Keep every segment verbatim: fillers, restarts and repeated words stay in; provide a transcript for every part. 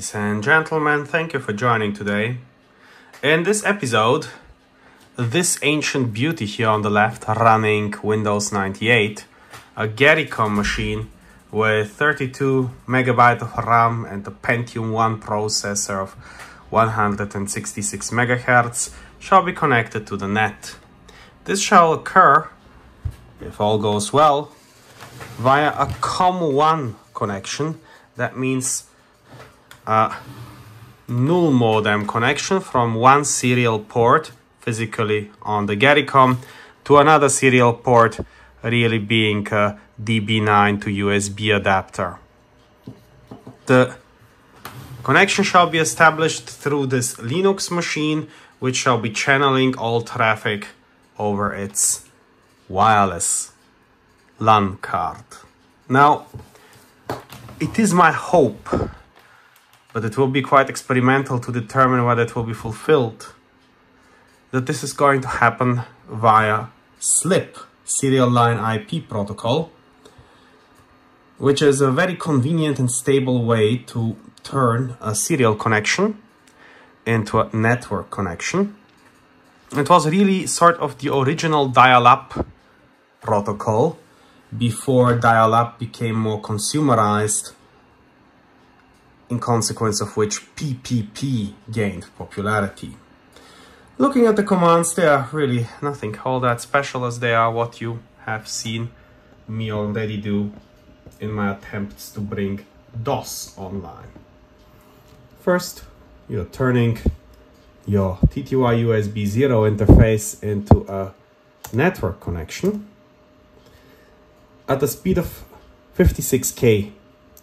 Ladies and gentlemen, thank you for joining today. In this episode, this ancient beauty here on the left running Windows ninety-eight, a Gericom machine with thirty-two megabyte of RAM and a Pentium one processor of one hundred sixty-six megahertz shall be connected to the net. This shall occur, if all goes well, via a COM one connection. That means a null modem connection from one serial port physically on the Gericom to another serial port, really being a D B nine to U S B adapter. The connection shall be established through this Linux machine, which shall be channeling all traffic over its wireless LAN card. Now, it is my hope, but it will be quite experimental to determine whether it will be fulfilled, that this is going to happen via SLIP, Serial Line I P protocol, which is a very convenient and stable way to turn a serial connection into a network connection. It was really sort of the original dial-up protocol before dial-up became more consumerized, in consequence of which P P P gained popularity. Looking at the commands, they are really nothing all that special, as they are what you have seen me already do in my attempts to bring DOS online. First, you're turning your T T Y U S B zero interface into a network connection at the speed of fifty-six K.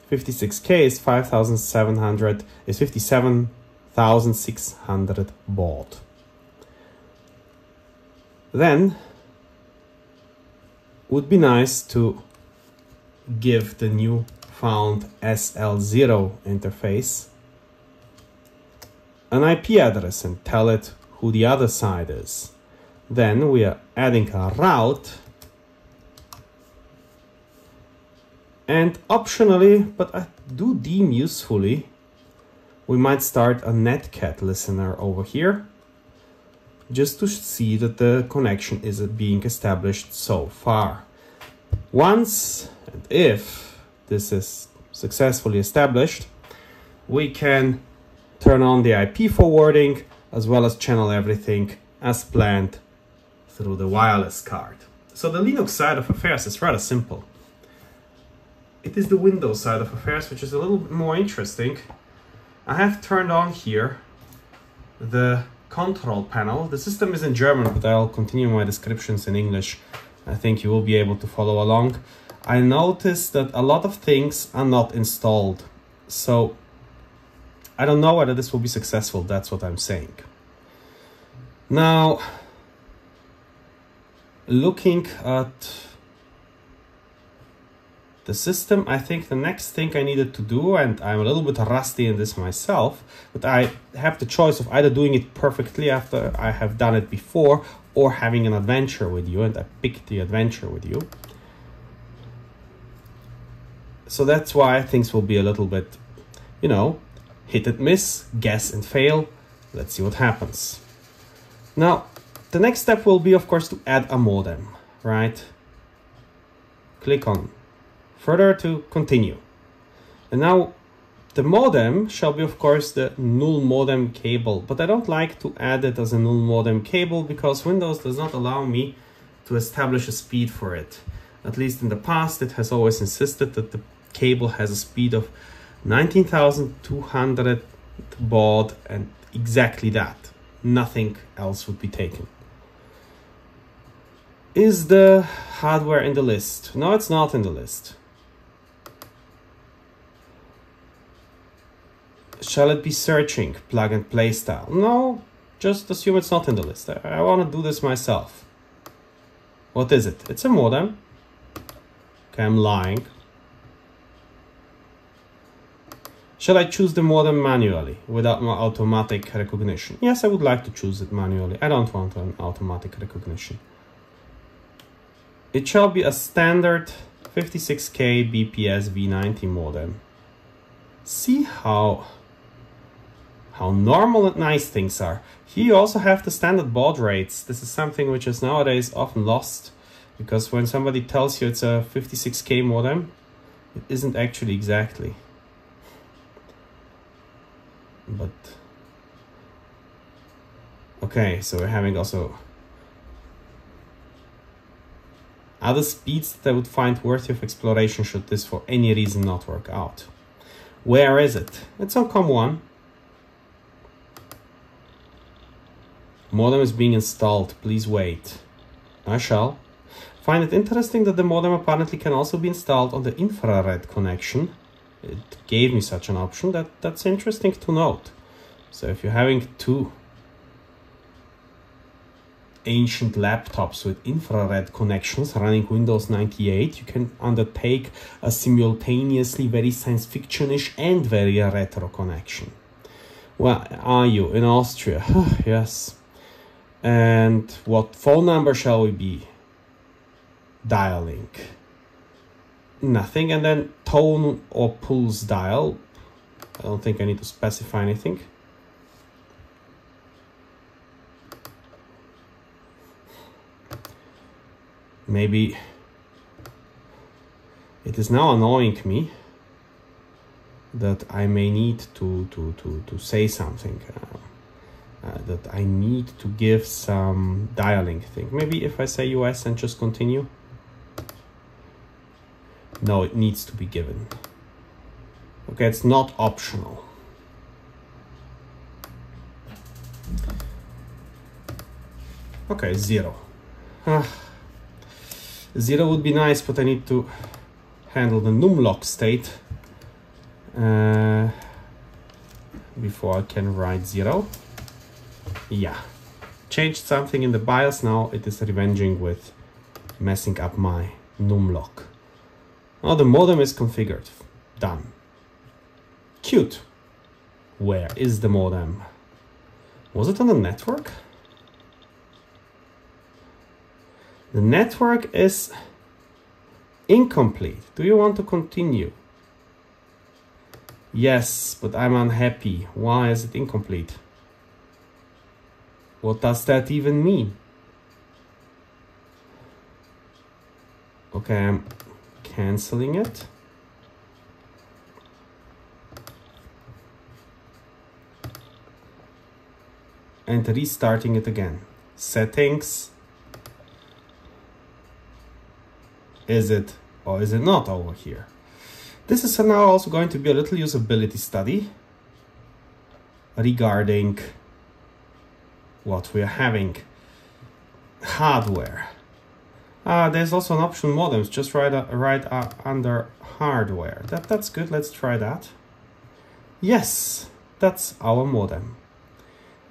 fifty-six K is five thousand seven hundred, is fifty-seven thousand six hundred baud. Then would be nice to give the new found S L zero interface an I P address and tell it who the other side is. Then we are adding a route, and optionally, but I do deem usefully, we might start a netcat listener over here, just to see that the connection is being established so far. Once and if this is successfully established, we can turn on the I P forwarding as well as channel everything as planned through the wireless card. So the Linux side of affairs is rather simple. It is the Windows side of affairs which is a little bit more interesting. I have turned on here the control panel. The system is in German, but I'll continue my descriptions in English. I think you will be able to follow along. I noticed that a lot of things are not installed, so I don't know whether this will be successful. That's what I'm saying. Now, looking at the system, I think the next thing I needed to do, and I'm a little bit rusty in this myself, but I have the choice of either doing it perfectly after I have done it before, or having an adventure with you, and I picked the adventure with you. So that's why things will be a little bit, you know, hit and miss, guess and fail. Let's see what happens. Now, the next step will be, of course, to add a modem, right? Click on Further to continue. And now the modem shall be, of course, the null modem cable, but I don't like to add it as a null modem cable because Windows does not allow me to establish a speed for it. At least in the past, it has always insisted that the cable has a speed of nineteen thousand two hundred baud, and exactly that. Nothing else would be taken. Is the hardware in the list? No, it's not in the list. Shall it be searching plug and play style? No, just assume it's not in the list. I, I want to do this myself. What is it? It's a modem. Okay, I'm lying. Shall I choose the modem manually without my automatic recognition? Yes, I would like to choose it manually. I don't want an automatic recognition. It shall be a standard fifty-six K B P S V ninety modem. See how how normal and nice things are. Here you also have the standard baud rates. This is something which is nowadays often lost, because when somebody tells you it's a fifty-six K modem, it isn't actually exactly. But okay, so we're having also other speeds that I would find worthy of exploration should this for any reason not work out. Where is it? It's on com one. Modem is being installed, please wait. I shall. Find it interesting that the modem apparently can also be installed on the infrared connection. It gave me such an option. That, that's interesting to note. So if you're having two ancient laptops with infrared connections running Windows ninety-eight, you can undertake a simultaneously very science fiction-ish and very retro connection. Where are you? In Austria. Yes. And what phone number shall we be dialing? Nothing. And then tone or pulse dial. I don't think I need to specify anything. Maybe it is now annoying me that I may need to to to to say something, uh, uh, that I need to give some dialing thing. Maybe if I say U S and just continue. No, it needs to be given. Okay, it's not optional. Okay, zero. Uh, zero would be nice, but I need to handle the numlock state uh, before I can write zero. Yeah, changed something in the BIOS. Now it is revenging with messing up my numlock. Now the modem is configured. Done. Cute. Where is the modem? Was it on the network? The network is incomplete. Do you want to continue? Yes, but I'm unhappy. Why is it incomplete? What does that even mean? Okay, I'm canceling it. And restarting it again. Settings. Is it or is it not over here? This is now also going to be a little usability study regarding what we're having. Hardware. Ah, there's also an option modems, just right, uh, right uh, under hardware. That, that's good, let's try that. Yes, that's our modem.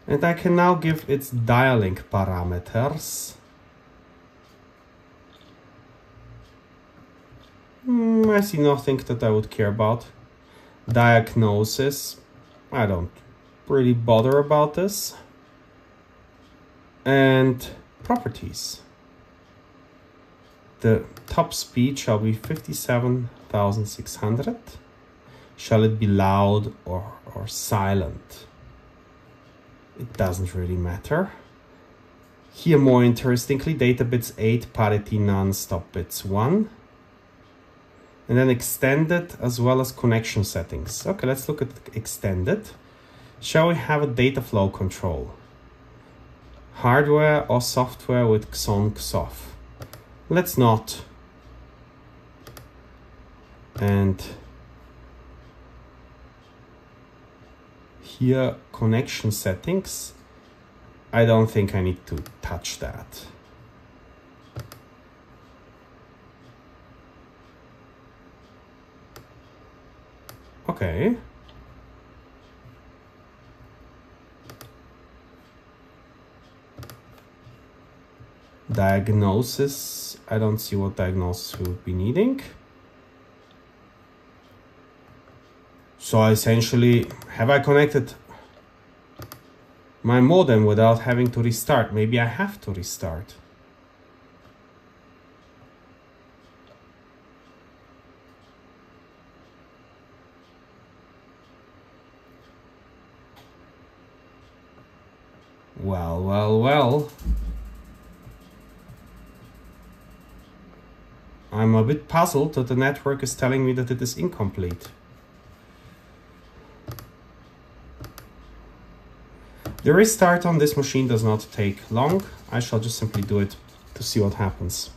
And I can now give its dialing parameters. Mm, I see nothing that I would care about. Diagnosis. I don't really bother about this. And properties. The top speed shall be fifty-seven thousand six hundred. Shall it be loud or, or silent? It doesn't really matter. Here, more interestingly, data bits eight, parity none, stop bits one. And then extended as well as connection settings. Okay, let's look at extended. Shall we have a data flow control? Hardware or software with Xon Xoff? Let's not. And here, connection settings. I don't think I need to touch that. Okay. Diagnosis. I don't see what diagnosis we would be needing. So essentially, have I connected my modem without having to restart? Maybe I have to restart. Well, well, well. I'm a bit puzzled that the network is telling me that it is incomplete. The restart on this machine does not take long. I shall just simply do it to see what happens.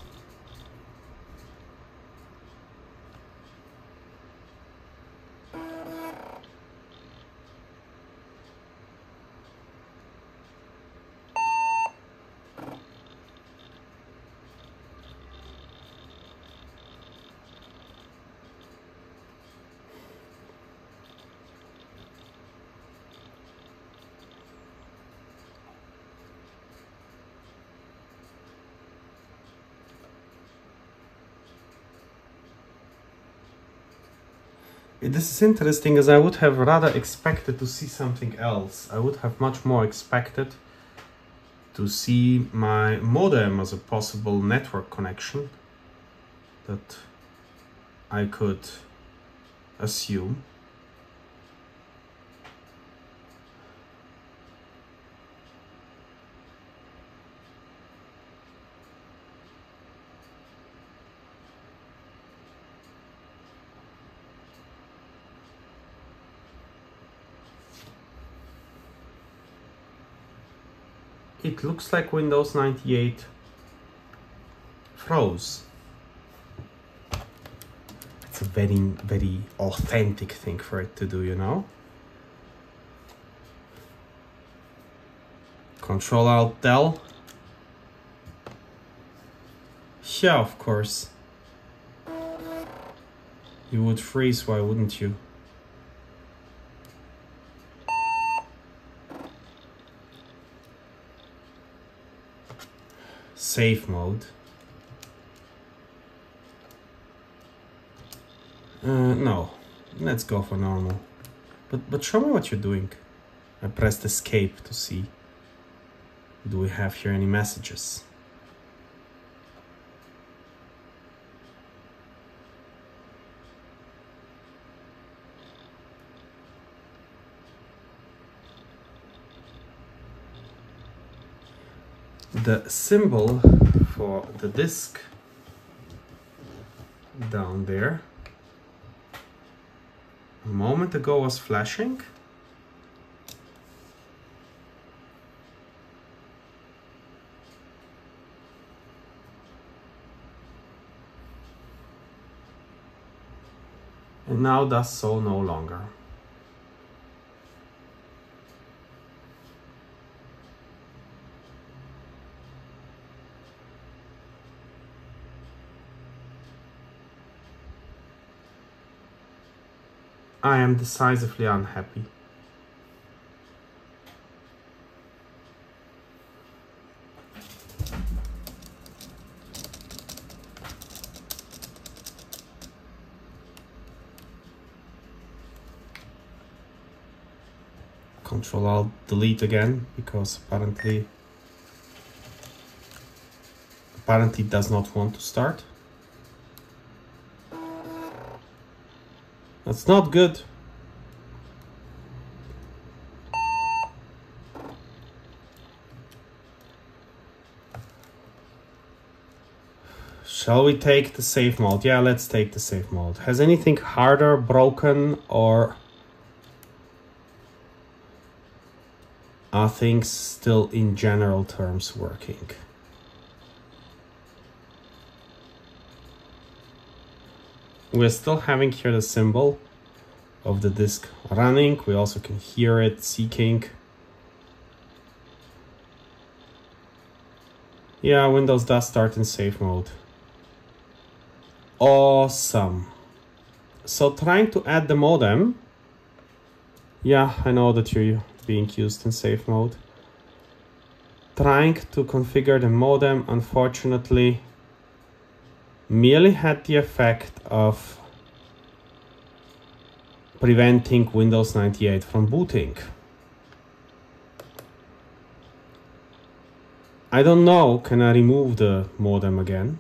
This is interesting, as I would have rather expected to see something else. I would have much more expected to see my modem as a possible network connection that I could assume. It looks like Windows ninety-eight froze. It's a very, very authentic thing for it to do, you know? Control Alt Del. Yeah, of course. You would freeze, why wouldn't you? Safe mode. Uh, no, let's go for normal. But but show me what you're doing. I pressed escape to see. Do we have here any messages? The symbol for the disk down there a moment ago was flashing. And now does so no longer. I am decisively unhappy. Control Alt Delete again, because apparently apparently it does not want to start. That's not good. Shall we take the safe mode? Yeah, let's take the safe mode. Has anything harder, broken, or are things still in general terms working? We're still having here the symbol of the disk running. We also can hear it seeking. Yeah, Windows does start in safe mode. Awesome. So trying to add the modem. Yeah, I know that you're being used in safe mode. Trying to configure the modem, unfortunately, merely had the effect of preventing Windows ninety-eight from booting. I don't know, can I remove the modem again?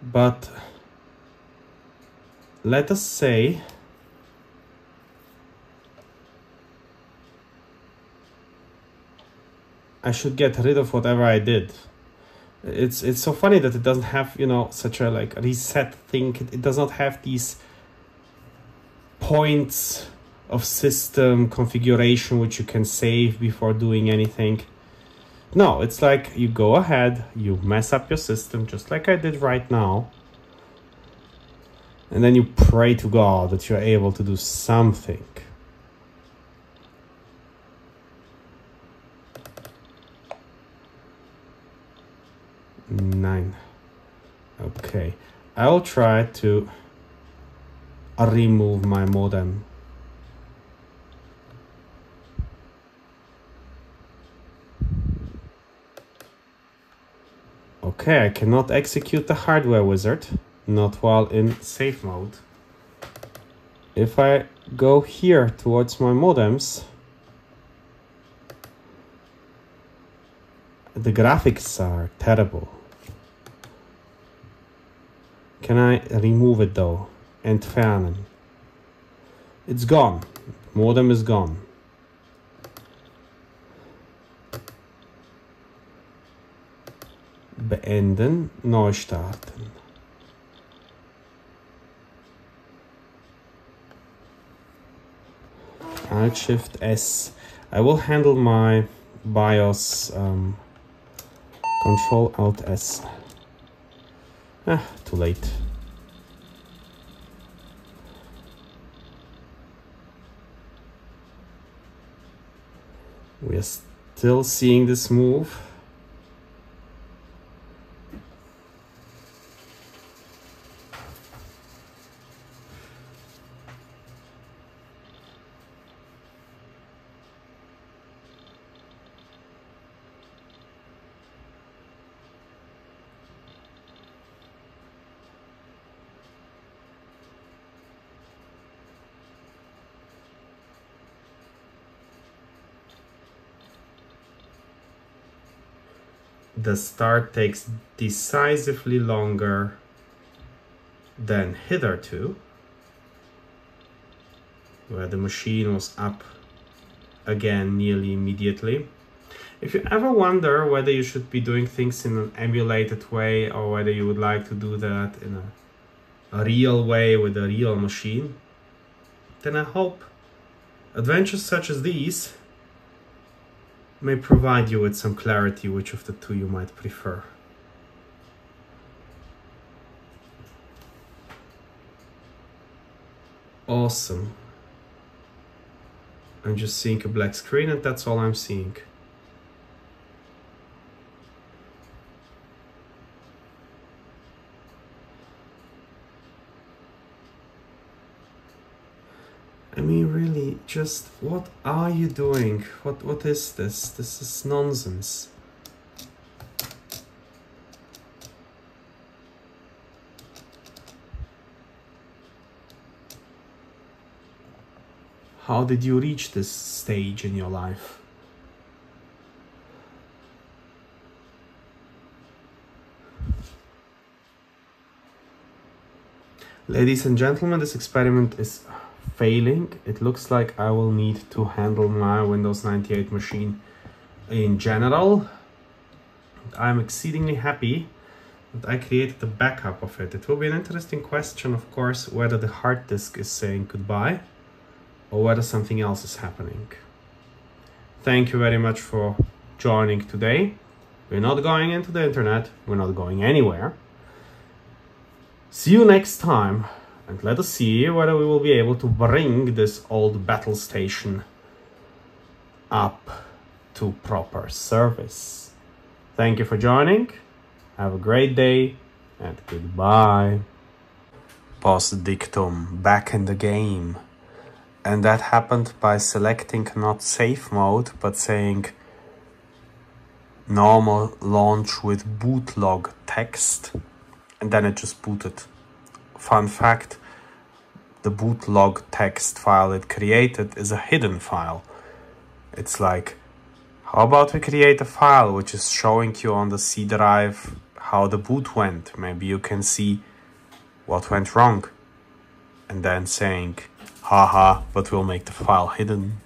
But let us say I should get rid of whatever I did. It's it's so funny that it doesn't have, you know, such a like reset thing. It, it does not have these points of system configuration which you can save before doing anything. No, it's like you go ahead, you mess up your system just like I did right now, and then you pray to God that you're able to do something. Nine. Okay, I'll try to remove my modem. Okay, I cannot execute the hardware wizard, not while in safe mode. If I go here towards my modems, the graphics are terrible. Can I remove it though? Entfernen. It's gone. Modem is gone. Beenden, neu starten. Alt Shift S. I will handle my BIOS. Um, Control Alt S. Ah, too late. We are still seeing this move. The start takes decisively longer than hitherto, where the machine was up again nearly immediately. If you ever wonder whether you should be doing things in an emulated way or whether you would like to do that in a, a real way with a real machine, then I hope adventures such as these may provide you with some clarity which of the two you might prefer. Awesome. I'm just seeing a black screen and that's all I'm seeing. I mean, really, just what are you doing? What what is this? This is nonsense. How did you reach this stage in your life? Ladies and gentlemen, this experiment is failing. It looks like I will need to handle my Windows ninety-eight machine in general. I'm exceedingly happy that I created a backup of it. It will be an interesting question, of course, whether the hard disk is saying goodbye or whether something else is happening. Thank you very much for joining today. We're not going into the internet. We're not going anywhere. See you next time. And let us see whether we will be able to bring this old battle station up to proper service. Thank you for joining. Have a great day and goodbye. Post dictum, back in the game. And that happened by selecting not safe mode, but saying normal launch with bootlog text. And then it just booted. Fun fact, the bootlog text file it created is a hidden file. It's like, how about we create a file which is showing you on the C drive how the boot went. Maybe you can see what went wrong. And then saying, haha, but we'll make the file hidden.